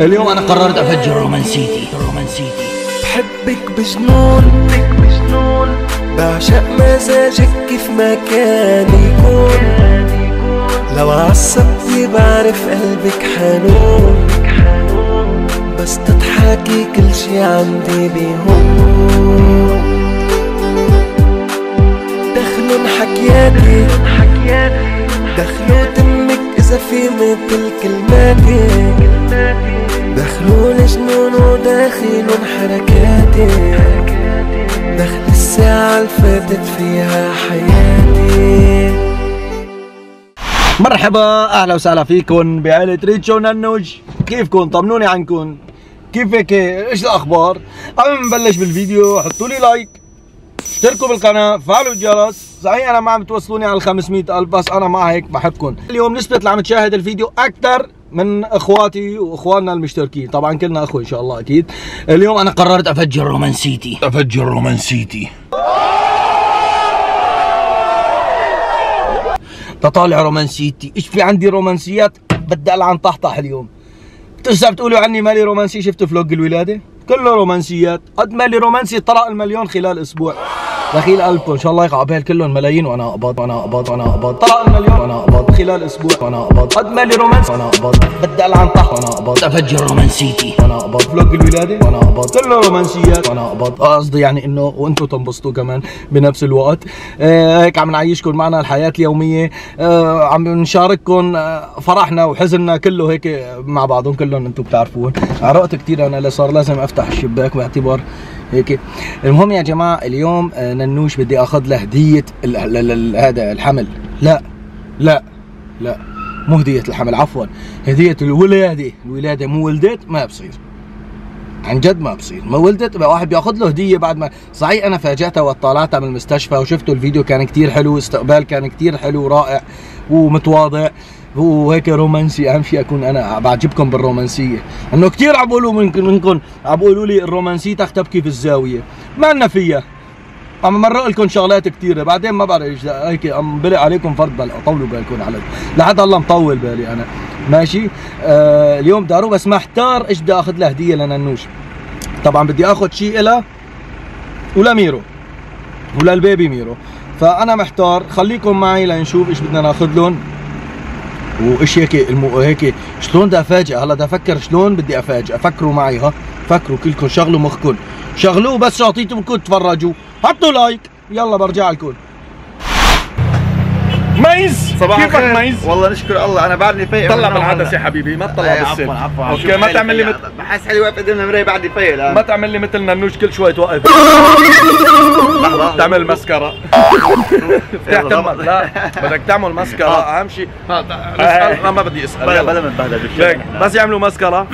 اليوم أنا قررت أفجر رومانسيتي. بحبك بجنون بعشق مزاجك كيف ما كان يكون، لو عصبتني بعرف قلبك حنون، بس تضحكي كل شي عندي بيهون. دخلن حكياتي دخلوا تمك إذا في مثل كلماتي، دخلوا لجنون وداخلن حركاتي، دخل الساعة اللي فاتت فيها حياتي. مرحبا، أهلا وسهلا فيكن بعائلة ريتشو وننوش. كيفكن؟ طمنوني عنكن، كيف هيك؟ ايش الأخبار؟ قبل ما نبلش بالفيديو حطوا لي لايك، اشتركوا بالقناة، فعلوا الجرس. صحيح أنا ما عم توصلوني على 500,000 بس أنا مع هيك بحبكن. اليوم نسبة اللي عم تشاهد الفيديو أكثر من اخواتي واخواننا المشتركين، طبعا كلنا اخوه ان شاء الله اكيد. اليوم انا قررت افجر رومانسيتي. تطالع رومانسيتي، ايش في عندي رومانسيات بدي العن طحطح اليوم. بترجع بتقولوا عني مالي رومانسي، شفت فلوج الولاده؟ كله رومانسيات، قد مالي رومانسي طرق المليون خلال اسبوع. دخيل قلبكم ان شاء الله يقع بهال كلهم ملايين وانا اقبض. طلع المليون وانا اقبض خلال اسبوع، وانا اقبض قد مالي رومانسي وانا اقبض، بدي العن طحطح وانا اقبض، افجر رومانسيتي وانا اقبض، فلوج الولاده وانا اقبض، كله رومانسيات وانا اقبض. قصدي يعني انه وانتم تنبسطوا كمان بنفس الوقت. هيك عم نعيشكم معنا الحياه اليوميه، عم نشارككم فرحنا وحزننا كله هيك مع بعضهم، كلهم انتم بتعرفون. عرقت كثير انا، صار لازم افتح الشباك باعتبار هيك. المهم يا جماعه اليوم ننوش بدي اخذ له هديه هذا الحمل. لا لا لا، مو هديه الحمل، عفوا هديه الولاده. الولاده مو ولدت ما بصير، عن جد ما بصير. ما ولدت بقى واحد بياخذ له هديه بعد ما. صحيح انا فاجأتها وطلعتها من المستشفى وشفتوا الفيديو، كان كثير حلو، استقبال كان كثير حلو رائع ومتواضع وهيك رومانسي. اهم شيء اكون انا بعجبكم بالرومانسيه، انه كثير عم بيقولوا منكم عم بيقولوا لي الرومانسيه تبكي في الزاويه، ما لنا فيها. عم مرق لكم شغلات كثيره، بعدين ما بعرف ايش هيك عم بلق عليكم فرد بلقه، طولوا بالكم علي، لحد الله مطول بالي انا، ماشي؟ اليوم بدي اروح بس محتار ايش بدي اخذ له هديه لننوش. طبعا بدي اخذ شيء إلها ولميرو وللبيبي ميرو، فانا محتار. خليكم معي لنشوف ايش بدنا ناخذ لهم وايش هيك هيك شلون بدي افاجئ. هلا بدي افكر شلون بدي افاجئ، فكروا معي، ها فكروا كلكم، شغلوا مخكم، شغلوه بس شو اعطيتكم تتفرجوا، حطوا لايك، يلا برجع لكم. ميز كيفك ميز؟ والله نشكر الله انا بعدني فايق. طلع بالعدس يا حبيبي، ما تطلع بالسن. عفوا اوكي، ما تعمل لي مثل، بحس حالي واقف قدام المرايه بعدني فايق الان. ما تعمل لي مثل ننوش كل شوي توقف تعمل مسكره لا بدك تعمل مسكره، اهم شيء ما بدي اسال بلا ما نتبهدل. بس يعملوا مسكره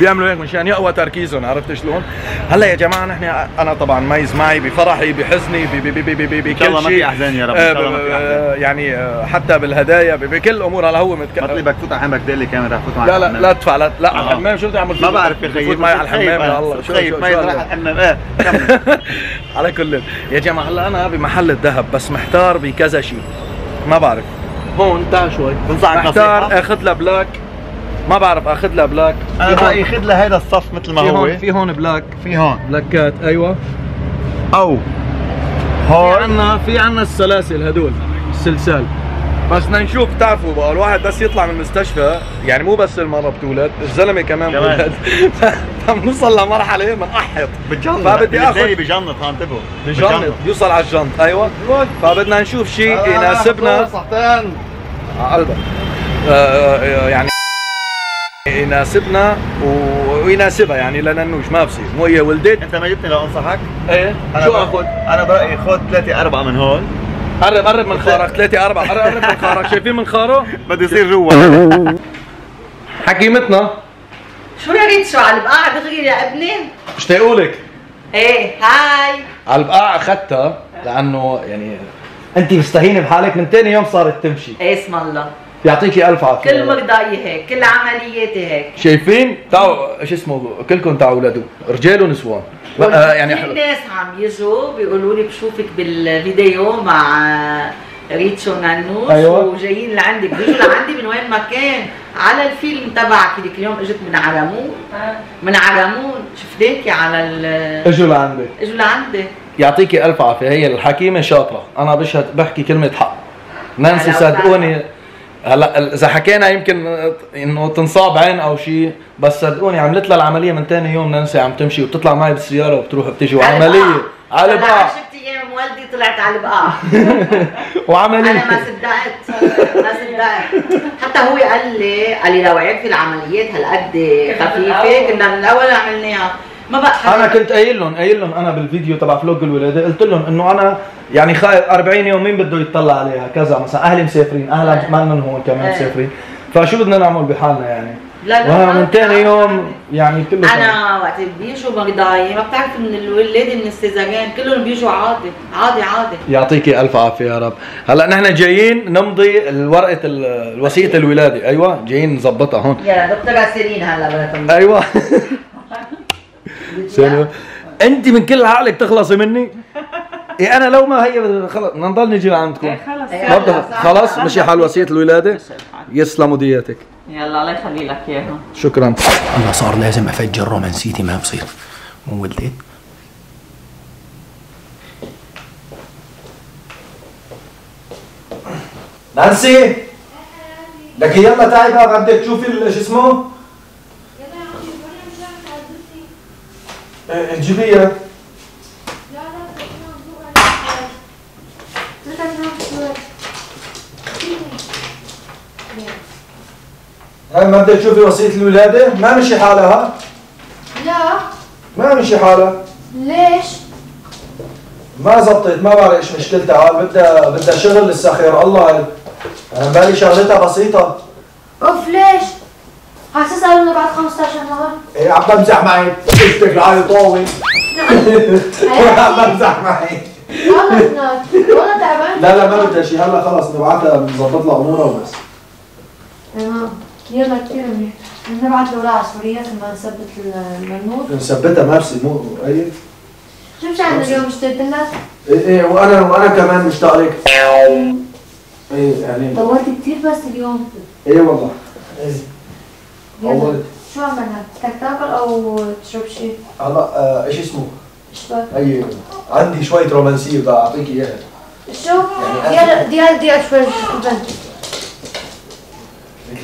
بيعملوا هيك مشان يقوى تركيزهم، عرفت شلون؟ هلا يا جماعه نحن انا طبعا ميز معي بفرحي بحزني بكل شيء، ما في احزان يا رب ان شاء الله، ما في احزان يعني حتى بالهدايا بكل الامور. هلا هو بطلبك تفوت على حمامك ديلي كاميرا، فوت معي. لا لا لا ادفع، لا لا على الحمام، شو بدي اعمل؟ ما بعرف يا خيي، فوت معي على الحمام يا الله، شو خيي ما يروح على الحمام. على كل يا جماعه هلا انا بمحل الذهب بس محتار بكذا شيء، ما بعرف هون تعال شوي بنصحك نصيحه. محتار اخذ لها بلاك، ما بعرف اخذ لها بلاك، انا رايي خذ لها هذا الصف مثل ما هو، في هون بلاك، في هون بلاكات، ايوه او هون في عنا السلاسل، هدول السلسال. بس بدنا نشوف، بتعرفوا بقى الواحد بس يطلع من المستشفى، يعني مو بس المره بتولد، الزلمه كمان بولد فبنوصل لمرحله بنقحط بتجنط، فبدي اخذ بجنط، انتبهوا بجنط، بيوصل على الجنط، ايوه. فبدنا نشوف شيء يناسبنا على قلبك، يعني يناسبنا ويناسبها يعني لننوش. ما بصير مو هي ولدت. انت ما جبتني لو انصحك. ايه شو اخذ؟ انا برايي خذ 3-4 من هون. قرب من خارك 3-4، قرب من خارك، شايفين من خاره؟ بده يصير جوا حكيمتنا. شو يا ريتشو على البقاع دغري يا ابني؟ مشتاقولك. ايه هاي على البقاع اخذتها لانه يعني انت مستهينه بحالك، من ثاني يوم صارت تمشي. ايه اسم الله يعطيكي الف عافيه. كل مرضاي هيك، كل عملياتي هيك. شايفين؟ تعوا شو اسمه كلكم تعوا ولادوا، رجال ونسوان. يعني في ناس عم يجوا بيقولوا لي بشوفك بالفيديو مع ريتشو وننوش. أيوة. وجايين لعندك، بيجوا لعندي من وين ما كان، على الفيلم تبعك هذيك اليوم اجت من عرمون. من عرمون شفتاكي على اجوا لعندي، اجوا لعندي. يعطيكي الف عافيه، هي الحكيمه شاطره، انا بشهد بحكي كلمه حق. نانسي صدقوني، هلا اذا حكينا يمكن انه تنصاب عين او شيء، بس صدقوني عملت لها العمليه من ثاني يوم. نانسي عم تمشي وبتطلع معي بالسياره وبتروح وبتيجي، وعمليه على البقاع. شفتي ايام والدي طلعت على البقاع وعمليه. انا ما صدقت، ما صدقت، حتى هو قال لي لو عرفي العمليات هالقد خفيفه كنا من الاول عملناها. ما بقى حاجة. انا كنت قايل لهم انا بالفيديو تبع فلوج الولاده، قلت لهم انه انا يعني خايف 40 يوم مين بده يطلع عليها كذا، مثلا اهلي مسافرين، اهلها منن هون كمان مسافرين، فشو بدنا نعمل بحالنا يعني؟ لا وانا من ثاني يوم يعني كله انا وقت بيجوا مرضاي ما بتعرف من الولاده من السيزاريان كلهم بيجوا عادي عادي عادي. يعطيكي الف عافيه يا رب. هلا نحن جايين نمضي الورقه وصيه الولاده. ايوه جايين نظبطها هون يا دكتوره سيرين. هلا بدها تمضي. ايوه انت من كل عقلك تخلصي مني؟ إيه انا لو ما هي خلص نضل نجي لعندكم. خلص مشي حال وصية الولادة. يسلموا دياتك. يلا الله يخلي لك اياها. شكرا. انا صار لازم افجر رومانسيتي، ما بصير. ولدت نانسي لك يلا تعي بقى بدك تشوفي شو اسمه؟ جيبيها. لا لا هاي ما بدك تشوفي وصية الولادة؟ ما مشي حالها؟ لا ما مشي حالها. ليش؟ ما زبطت، ما بعرف ايش مشكلتها، عاد بدها شغل لسا خير الله. انا بالي شغلتها بسيطة. اوف ليش؟ حاسسها انه بعد 15 نهار. ايه عم بمزح معي، اجتك العالي طاوي. عم بمزح معي. خلص نار، والله تعبان. لا ما بدها شيء، هلا خلص نبعتها بنظبط لها امورها وبس. تمام، يلا كثير منيح، بنبعت لولا عصفورية لما نثبت المنوط. نثبتها مارسي مو اي. شو مشان اليوم اشتقت لك؟ ايه وانا كمان مشتاق لك. ايه يعني طولت كثير بس اليوم. ايه والله. ايه أول. شو عملنا؟ بدك تاكل او تشرب شيء؟ هلا ايش اسمه؟ شبك؟ ايوه عندي شوية رومانسية بدي اعطيك اياها. شو؟ يعني ديال شوي بنت.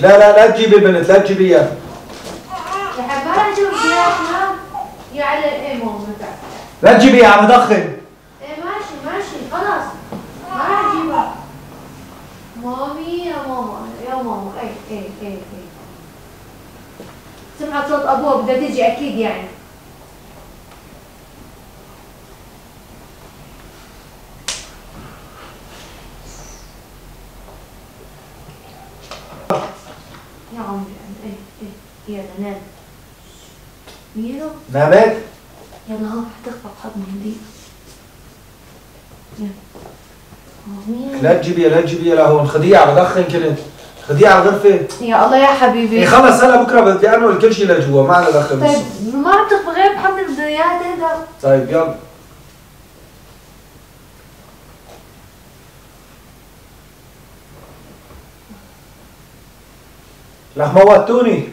لا تجيبي بنت، لا تجيبي اياها. بحبها اجيب اياها كمان يا على الايمو متعب. لا تجيبيها عم بدخن. ايه ماشي خلص ما راح اجيبها. مامي يا ماما ايه سمعت صوت ابوها بدها تيجي اكيد يعني. يا عمري ايه يلا نام. ميرو نامت؟ يلا هون رح تخفى بحضني هديك. يلا لا تجيبيها لهون، خديها عم بدخن كنت. خديها على الغرفة. يا الله يا حبيبي. إيه خلص هلا بكره بدي انقل كل شيء لجوا، ما عندنا دخل. طيب ما عم تخبي غير بحضني بدي اياها تهدى. طيب يلا. رح موتوني.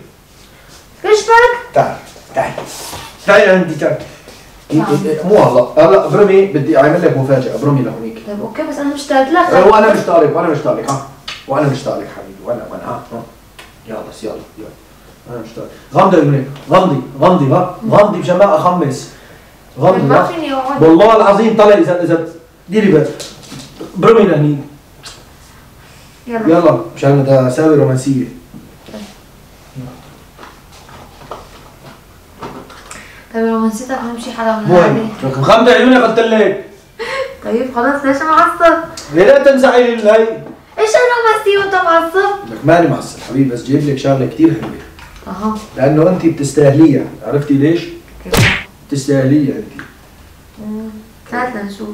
كشفك؟ تعال عندي تعال. مو هلا برمي بدي اعمل لك مفاجأة، برمي لهونيك. طيب اوكي بس انا مشتاق لك. وانا مشتاق لك ها. وانا مشتاق لك حبيبي، وانا ها يلا بس يلا انا مشتاق. غمضي مشان ما اخمس. غمضي ما فيني اقعد والله العظيم. طلع اذا ديري بالك برمي لهني. يلا مشان بدي اساوي رومانسيه. طيب رومانسيتك همشي حدا من هوني. غمضي عيوني قلت لك. طيب خلاص ليش معصب؟ لا تنزعي هي. ايش الرومانسية وانت معصب؟ لك ماني معصب حبيبي، بس جايب لك شغلة كثير حلوة. اها لأنه أنت بتستاهليها، عرفتي ليش؟ كيف؟ بتستاهليها أنت. تعال لنشوف.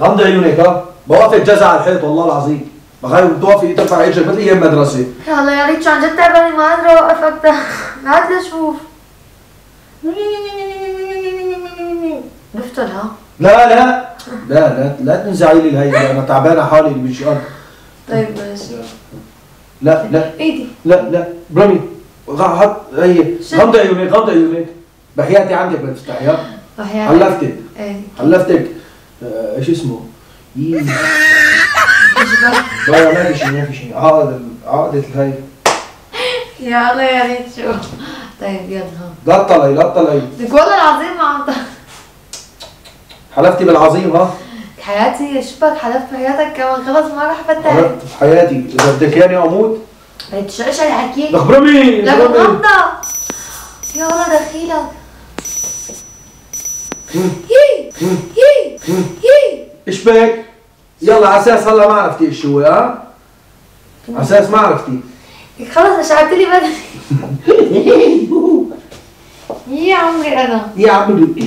غمضي عيونك ها، بوقفك جزع على الحيط والله العظيم، بغير بتوقفي ترفع ايدك مثل أيام مدرسة. يا الله يا ريتشو عن جد تعبانة ما قادرة أوقف أكثر، هات لشوف. بفتن ها؟ لا لا تنزعي لي الهيئة، انا تعبانه حالي اللي مش قادر. طيب ماشي. لا لا ايدي، لا لا برمي، حط هي غمضي عيونيك، غمضي عيونيك، بحياتي عندك ما تفتحي. ها حلفتك، حلفتك ايش اسمه؟ لا ما في شيء، ما في شيء، عقدة الهيئة. يا الله يا ريتشو. طيب يلا لا تطلعي، لا تطلعي لك والله العظيم ما عم تطلعي. حلفتي بالعظيم. ها حياتي شبك، حلفت بحياتك كمان خلص ما راح بتعب. حلفت بحياتي اذا بدك ياني اموت. ريتشو ايش هالحكي؟ لك برمي، لك غمضة يا الله دخيلك. يي يي يي ايش بك؟ يلا على اساس هلا ما عرفتي ايش هو. ها على اساس ما عرفتي خلص اشعلت لي بدني. يا عمري انا، يا عمري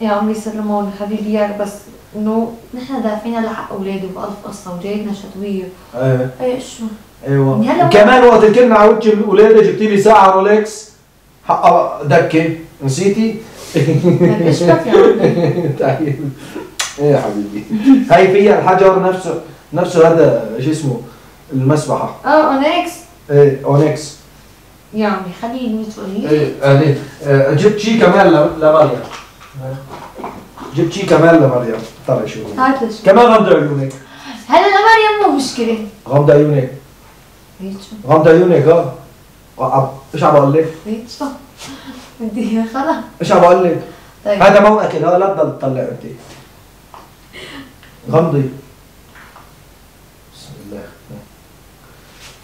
يا عمي يسلمون حبيبي ياك، بس انه نحن دافعين لحق اولادي بألف قصة وجايتنا شتوية. ايه ايه شو؟ ايوه كمان وقت الكلمة على وجه الاولاد جبتي لي ساعة رولكس حقها دكة، نسيتي؟ مفيش شك يعني. طيب ايه يا حبيبي، هي فيها الحجر نفسه، نفسه هذا شو اسمه؟ المسبحة. اونكس؟ ايه اونكس. يا عمي خليني تقولي. ايه جبت شيء كمان لمريم. جبت شيء كمان لمريم، طلع شو هات لي شو كمان. غمضي عيونك. هلا لمريم مو مشكلة. غمضي عيونك. غمضي عيونك. ايش عم بقول لك؟ ريتشو بدي اياها خلص. ايش عم بقول لك؟ طيب هذا مو اكل، ها لا تضل تطلع انت. غمضي. بسم الله.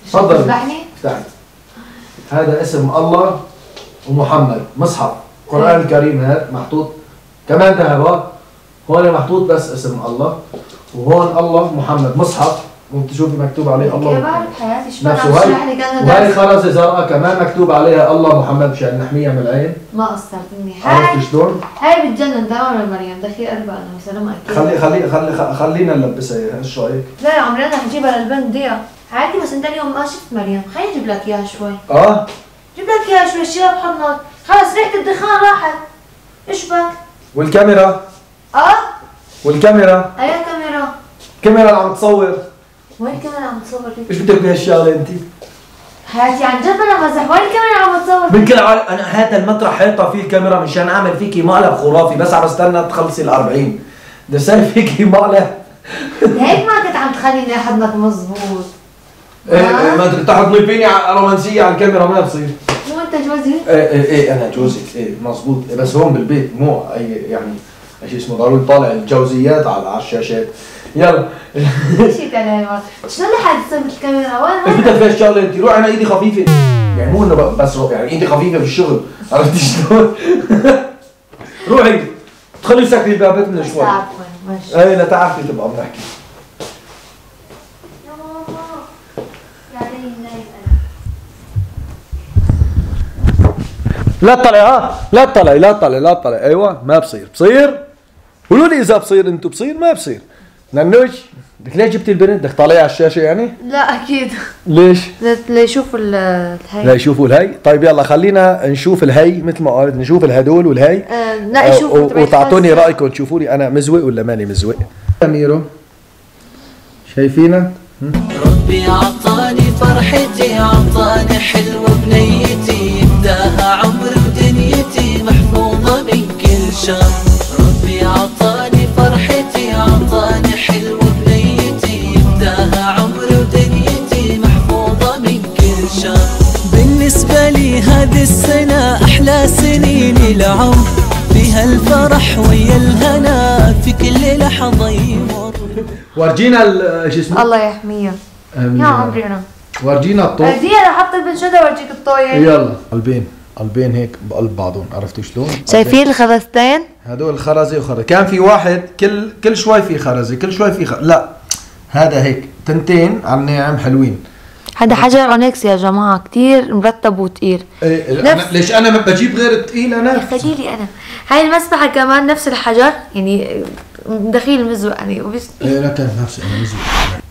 تفضلي. تفتحني؟ افتحي. هذا اسم الله ومحمد، مصحف، القرآن الكريم هذا محطوط كمان ذهب، هون محطوط بس اسم الله، وهون الله محمد مصحف ممكن تشوفي مكتوب عليه الله. يا بعرف حياتي شو بعرف اشرح لك انا. وهي خرزة زرقاء كمان مكتوب عليها الله محمد مشان نحميها من العين. ما قصرت مني. عرفتي شلون؟ هاي بتجنن دائما مريم، دخيل قلبها انا وسلامها اكيد. خلينا نلبسها اياها، ايش رايك؟ لا يا عمري انا حجيبها للبنت دي عادي، بس انت اليوم ما شفت مريم، خليني اجيب لك اياها شوي. جيب لك اياها شوي، شيلها بحضنك، خلص ريحة الدخان راحت. ايش بك؟ والكاميرا؟ والكاميرا؟ اي كاميرا؟ الكاميرا اللي عم تصور. وين الكاميرا عم تصور؟ ايش بدك بهالشغله انت؟ حياتي عن جد انا مزح، وين الكاميرا عم تصور؟ من كل عالم انا هذا المطرح حاطه فيه الكاميرا مشان اعمل فيكي مقلب خرافي، بس عم استنى تخلصي ال 40 بدي اصير فيكي مقلب. هيك ما كنت عم تخليني احضنك مضبوط. ايه ما بدك تحضني فيني رومانسيه على الكاميرا ما بصير. مو انت جوزي؟ ايه انا جوزك، ايه مضبوط، بس هون بالبيت مو اي يعني شو اسمه ضروري طالع الجوزيات على الشاشات. يلا ماشي تمام. شو اللي حادثه بالكاميرا؟ وين ايش بدك فيها الشغله انت؟ روحي، انا ايدي خفيفه يعني، مو انه بسرق يعني، ايدي خفيفه بالشغل، عرفتي شلون؟ روحي تخلي سكري بابتنا شوي. ماشي. ايه لا تعرفي تبقى عم نحكي. يا ماما يا عيني انا. لا تطلعي. لا تطلعي، لا تطلعي، لا تطلعي. ايوه ما بصير، بصير قولوا لي اذا بصير انتم، بصير ما بصير. ننوش بدك ليش جبتي البنت؟ بدك طالعي على الشاشه يعني؟ لا اكيد. ليش؟ ليشوفوا الهي. ليشوفوا الهي. طيب يلا خلينا نشوف الهي مثل ما قالت، نشوف الهدول والهي. لا شوفوا وتعطوني رايكم، تشوفوا لي انا مزوق ولا ماني مزوق. اميرو شايفينا؟ ربي عطاني فرحتي، عطاني حلوه بنيتي، ابداها عمري ودنيتي، محفوظه من كل شر. عشنا أحلى سنين العمر، فيها الفرح ويا الهنا في كل لحظة يمر. ورجينا الجسم الله يحميه يا عمرنا، ورجينا الطوب. أنا حاطة البنشدة وارجيك الطاية. يلا قلبين قلبين هيك بقلب بعضهم، عرفتوا شلون؟ شايفين الخرزتين؟ هدول خرزة وخرزة، كان في واحد كل شوي في خرزة، كل شوي في خرزة، لا هذا هيك تنتين على الناعم حلوين. هذا حجر اونكس يا جماعه، كثير مرتب وثقيل. إيه أنا ليش انا ما بجيب غير الثقيل انا؟ يا لي انا، هاي المسبحه كمان نفس الحجر، يعني دخيل مزوق يعني وبس. ايه انا كان نفسي انا مزوق.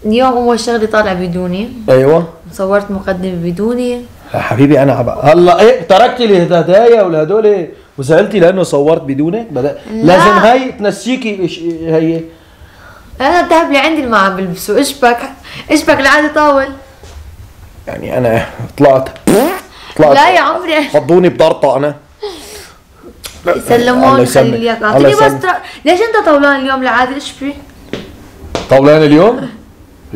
اليوم اول شغله طالع بدوني. ايوه. صورت مقدمه بدوني. يا حبيبي انا هلا ايه تركتي لي هدايا ولا هدول وزعلتي لانه صورت بدونك؟ لا. لازم هاي تنسيكي هي. انا الذهب اللي عندي ما عم بلبسه، ايش بك؟ ايش بك العادي طاول؟ يعني انا طلعت لا يا عمري حطوني بضرطه انا. يسلمون خلي لي اياك، اعطيني بس. ليش انت طولان اليوم العادي؟ ايش في؟ طولان اليوم؟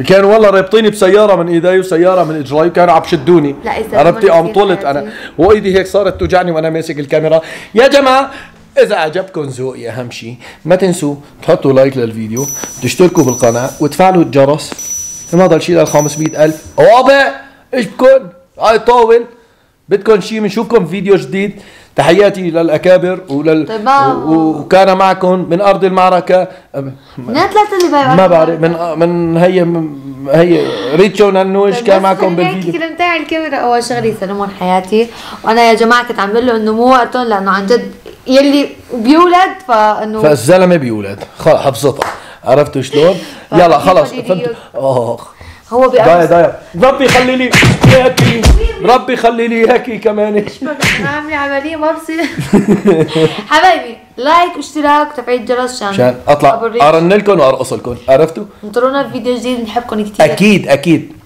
كانوا والله رابطيني بسياره من ايدي وسياره من اجري وكانوا عم بشدوني، ربطي قام طلت انا وايدي هيك صارت توجعني وانا ماسك الكاميرا. يا جماعه إذا عجبكم ذوقي أهم شيء ما تنسوا تحطوا لايك للفيديو، تشتركوا بالقناة وتفعلوا الجرس، ما ضل شيء لل 500,000. وابع إيش بكم؟ هاي طاول بدكم شيء، بنشوفكم فيديو جديد. تحياتي للأكابر وكان معكم من أرض المعركة من ثلاثة اللي بايعوا ما بعرف من هي ريتشو ننوش. كان معكم بالفيديو كلمتين على الكاميرا. أول شغلة يسلمون حياتي، وأنا يا جماعة كنت عم بقول له إنه مو وقتهم لأنه عن جد يلي بيولد فانه فالزلمه بيولد خلص حبسطها، عرفتوا شلون؟ يلا خلص فهمت. هو بيقعد داير ربي خلي لي اياكي، ربي خلي لي اياكي كمان. ايش بدك عامله عمليه مرسي حبايبي؟ لايك واشتراك وتفعيل الجرس عشان اطلع ارن لكم وارقص لكم، عرفتوا؟ انطرونا فيديو جديد، بنحبكم كثير. اكيد اكيد.